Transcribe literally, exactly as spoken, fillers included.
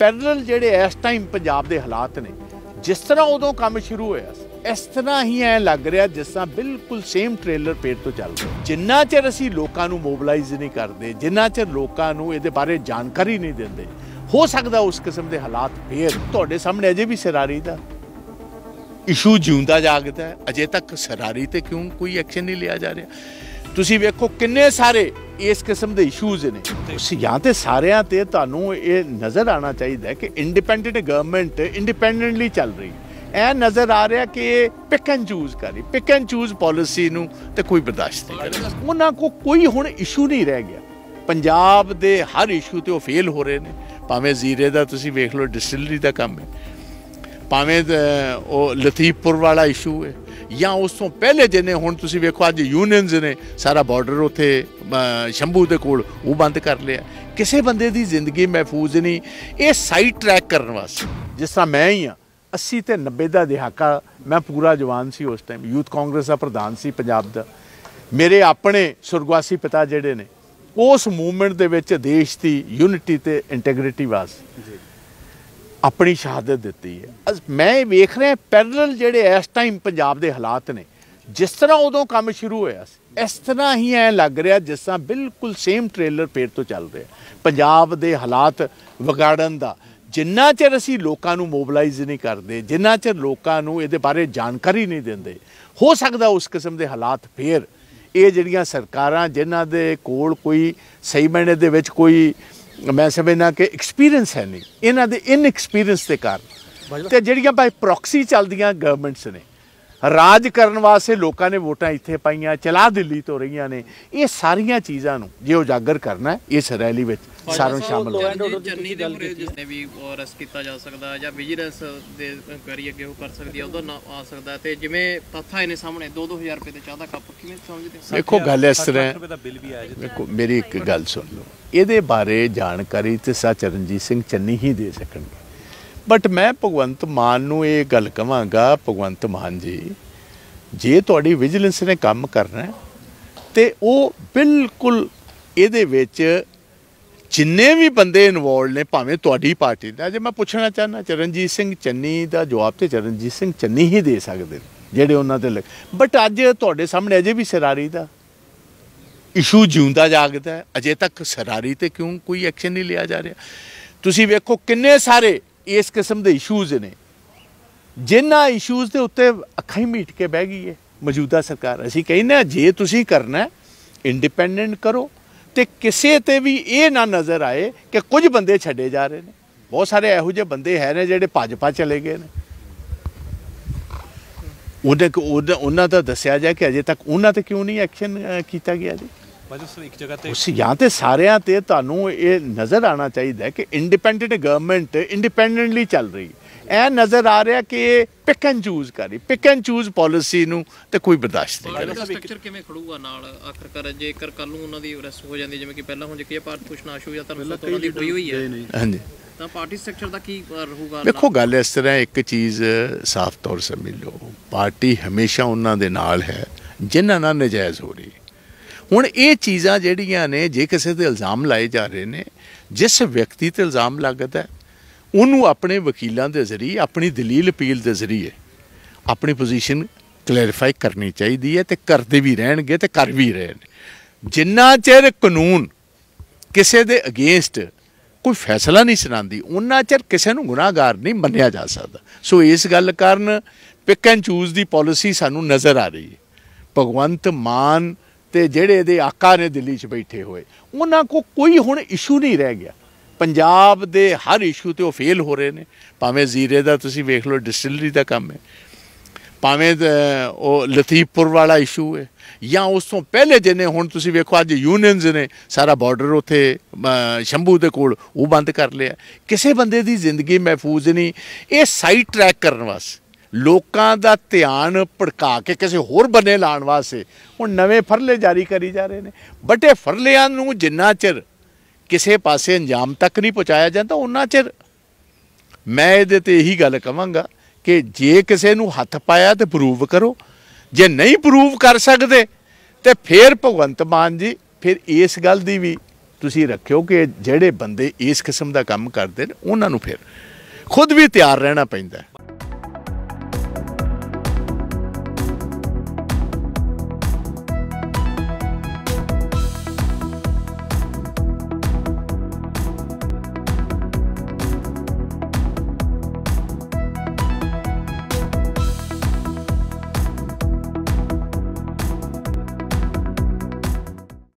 Parallel जेडे इस time Punjab के हालात ने जिस तरह उदों काम शुरू होया इस तरह ही ऐ लग रहा जिस तरह बिल्कुल सेम ट्रेलर पेट तो चल रहा। जिन्ना चेर असी लोगों को मोबलाइज नहीं करते, जिन्ना चेर लोगों को इसदे बारे जानकारी नहीं देंदे, हो सकता उस किस्म के हालात फिर तुहाडे सामने। अजे भी सरारी का इशू जिंदा जागता है, अजे तक सरारी ते क्यों कोई एक्शन नहीं लिया जा रहा। तुसीं वेखो किन्ने सारे इस किस्म के इशूज ने, या तो सारिया ते तुहानूं ये नज़र आना चाहिए कि इंडिपेंडेंट गवर्नमेंट इंडिपेंडेंटली चल रही है। ए नज़र आ रहा कि पिक एंड चूज कर रही, पिक एंड चूज पॉलिसी नूं ते कोई बर्दाश्त नहीं करेगा। उन्हां को कोई हुण इशू नहीं रह गया, पंजाब दे हर इशू ते वो फेल हो रहे हैं। भावें जीरे दा तुसीं वेख लो डिस्टिलरी दा काम है, भावें लतीफपुर वाला इशू है, या उस तो पहले जिन्हें हुण तुसीं वेखो अज यूनियनज़ ने सारा बॉर्डर उत्थे शंभू दे कोल वो बंद कर लिया। किसी बंदे दी जिंदगी महफूज नहीं, ये साइड ट्रैक करने वास्ते। जिस तरह मैं ही हाँ, अस्सी ते नब्बे का दहाका मैं पूरा जवान सी उस टाइम, यूथ कांग्रेस का प्रधान सी पंजाब का। मेरे अपने सुरगवासी पिता जिहड़े ने उस मूवमेंट दे विच देश की यूनिटी ते इंटैग्रिटी वास्ते अपनी शहादत दी है। मैं वेख रहा पैरल जेडे इस टाइम पंजाब के हालात ने जिस तरह उदों काम शुरू होया इस तरह ही ऐ लग रहा जिस तरह बिल्कुल सेम ट्रेलर पेट तो चल रहा। पंजाब के हालात विगाड़न का जिन्ना चेर असी लोगों को मोबलाइज नहीं करते, जिन्ना चेर लोगों को इसदे बारे जानकारी नहीं देंदे, हो सकता उस किस्म के हालात फिर ये जिहड़ियां सरकारां जिन्हां दे कोल कोई सही मायने दे विच कोई मैं समझना कि एक्सपीरियंस है नहीं, इन्हां दे इनएक्सपीरियंस के कारण ते जिहड़ियां भाई प्रॉक्सी चलदियां गवर्नमेंट्स ने राज करन वास्ते लोगों ने वोटां इत्थे पाईयां चला दिल्ली तो रहीआं ने। ये सारियां चीज़ां नूं जे उजागर करना है इस रैली विच सारों शामिल देखो गल इस तरह। मेरी एक गल सुन लो, ये बारे जानकारी तो सर चरणजीत सिंह चन्नी ही दे सकणगे, बट मैं भगवंत मान नूं ये गल कहांगा, भगवंत मान जी जे तुहाडी विजिलेंस ने काम करना है तो वह बिल्कुल ये जिन्ने भी बंदे इनवॉल्व ने भावें तुहाडी पार्टी ने। अजे मैं पूछना चाहना चरणजीत सिंह चन्नी का जवाब तो चरणजीत सिंह चन्नी ही दे सकते जेडे उन्हां ते लगे, बट अज तुहाडे सामने अजे भी सरारी का इशू जिंदा जागता है, अजे तक सरारी तो क्यों कोई एक्शन नहीं लिया जा रहा। तुसीं वेखो किन्ने सारे इस किस्म के इशूज़ ने जिन्हों इशूज़ के उत्ते अखां ही मीट के बह गई है मौजूदा सरकार। असीं कहने जे तुसीं करना इंडिपेंडेंट करो तो किसी ते भी ये ना नज़र आए कि कुछ बंदे छड्डे जा रहे हैं। बहुत सारे इहो जे बंदे है ने जिहड़े भाजपा चले गए ने, उन्हां दा दस्सिया जाए कि अजे तक उन्हां ते क्यों नहीं एक्शन किया गया जी। उस या तो सारिया ते तुहानूं ये नज़र आना चाहिए कि इंडिपेंडेंट गवर्नमेंट इंडिपेंडेंटली चल रही है। ए नज़र आ रहा कि पिक एंड चूज कर रही, पिक एंड चूज पॉलिसी नूं ते कोई बर्दाश्त नहीं करेगा। स्ट्रक्चर किवें खड़ूगा नाल आखिरकार जेकर कल नूं उन्हां दी अरेस्ट हो जांदी जिवें कि पहलां हुण जिकी भारत भूषण आशू या तरफ तो उन्हां दी होई होई है, हां जी, तां पार्टी स्ट्रक्चर दा की रहूगा। देखो गल इस तरह, एक चीज़ साफ तौर समझ लो, पार्टी हमेशा उन्हां दे नाल है जिन्हां नाल नजायज़ हो रही है। हुण ये चीज़ां जिहड़ियां ने जे किसी ते इल्ज़ाम लाए जा रहे ने, जिस व्यक्ति ते इल्ज़ाम लगता है उन्हूं अपने वकीलों के जरिए अपनी दलील अपील के जरिए अपनी पोजीशन क्लैरिफाई करनी चाहिए है, तो करते भी रहणगे ते कर भी रहे हैं। जिन्ना चिर कानून किसी के अगेंस्ट कोई फैसला नहीं सुनाती उन्ना चिर किसी नूं गुनाहगार नहीं मन्निया जा सकता। सो इस गल कारण पिक एंड चूज की पॉलिसी सानूं नज़र आ रही है। भगवंत मान ते जेड़े दे आका ने दिल्ली च बैठे हुए उन्हां को कोई हुण इशू नहीं रह गया, पंजाब दे हर इशू ते वो फेल हो रहे हैं। भावें जीरे दा तुसीं वेख लो डिस्टिलरी दा काम है, भावें लतीफपुर वाला इशू है, या उस तो पहले जिन्हें हुण तुसीं वेखो अज यूनियनज़ ने सारा बॉर्डर उत्थे शंभू दे कोल वो बंद कर लिया। किसी बंदे दी जिंदगी महफूज नहीं, ये साइड ट्रैक करने वास्ते लोगों का ध्यान भड़का के किसी होर बने लाने वास्ते हुण नवे फरले जारी करी जा रहे हैं। बट ये फरलियां नूं जिन्ना चिर किसी पासे अंजाम तक नहीं पहुँचाया जाता उन्ना चिर मैं इहदे ते यही गल कहांगा कि जे किसी नूं हथ पाया तो प्रूव करो, जे नहीं प्रूव कर सकते तो फिर भगवंत मान जी फिर इस गल की भी तुसी रखियो कि जिहड़े बंदे इस किस्म का काम करते हैं उन्होंने फिर खुद भी तैयार रहना पैंदा है।